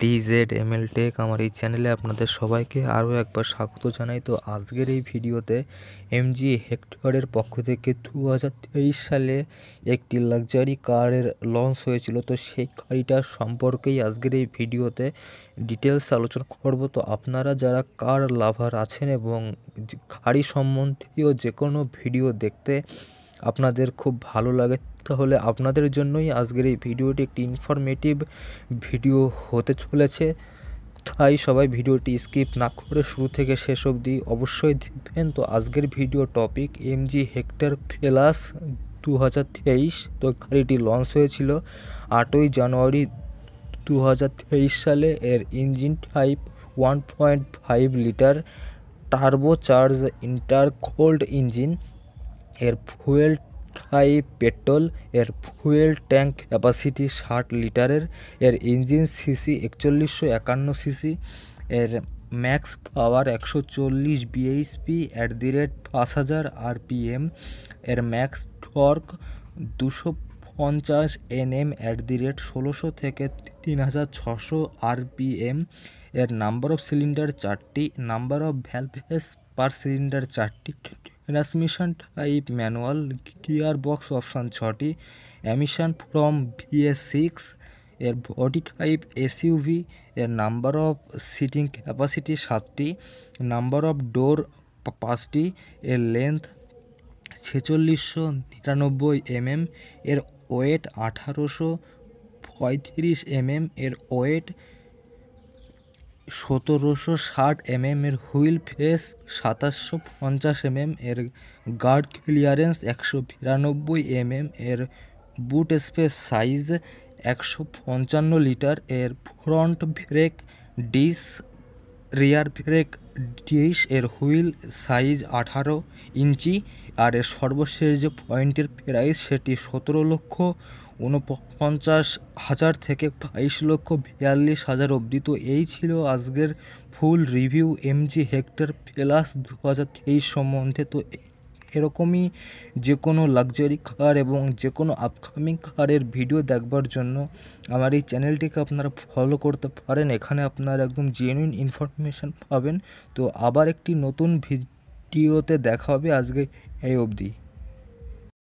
DZML take আমার এই চ্যানেলে আপনাদের সবাইকে আরও একবার স্বাগত জানাই। তো আজকের এই ভিডিওতে MG হেক্টরের পক্ষ থেকে 2023 সালে একটি লাক্সারি কারের লঞ্চ হয়েছিল, তো সেই গাড়িটার সম্পর্কেই আজকের এই ভিডিওতে ডিটেলস আলোচনা করব। তো আপনারা যারা কার লাভার আছেন এবং গাড়ি সম্বন্ধীয় যে কোনো ভিডিও দেখতে আপনাদের খুব ভালো লাগে, তাহলে আপনাদের জন্যই আজকের এই ভিডিওটি একটি ইনফরমেটিভ ভিডিও হতে চলেছে। তাই সবাই ভিডিওটি স্কিপ না করে শুরু থেকে শেষ অবধি অবশ্যই দেখবেন। তো আজকের video topic MG Hector plus 2023। তো গাড়িটি লঞ্চ হয়েছিল 8ই জানুয়ারি 2023 সালে। এর engine type 1.5 litre turbo charge inter cold engine. এর ফুয়েল টাইপ পেট্রোল। এর ফুয়েল ট্যাঙ্ক ক্যাপাসিটি 60 লিটারের। এর ইঞ্জিন সিসি 4151 সিসি। এর ম্যাক্স পাওয়ার 140 bhp @ 5000 rpm। এর ম্যাক্স টর্ক 250 Nm @ 1600 থেকে 3600 rpm। এর নাম্বার অফ সিলিন্ডার 4টি। Number of valves per cylinder 4টি। Transmission type manual. Gear box option 6টি। Emission from VA6। এর বডি টাইপ SUV। এর number of seating capacity 7টি। Number of door 5টি। এর লেন্থ 4699 mm। এর ওয়েট 1835 mm। এর ওয়েট 1760 mm। এর হুইল ফেস 2750 mm। এর গার্ড ক্লিয়ারেন্স 192 mm। এর বুট স্পেস সাইজ 155 লিটার। এর front brake disc, rear brake disc. এর হুইল সাইজ 18 ইঞ্চি। আর এর সর্বশেষ যে পয়েন্টের প্রাইস সেটি 17,49,000 থেকে 22,42,000 অবধি। তো এই ছিল আজকের full review MG Hector plus 2023 সম্বন্ধে। তো এরকমই যে কোনো লাক্সারি কার এবং যে কোনো আপকামিং কারের ভিডিও দেখবার জন্য আমার এই চ্যানেলটিকে আপনারা ফলো করতে পারেন। এখানে আপনারা একদম জেনুইন ইনফরমেশান পাবেন। তো আবার একটি নতুন ভিডিওতে দেখা হবে। আজকে এই অবধি।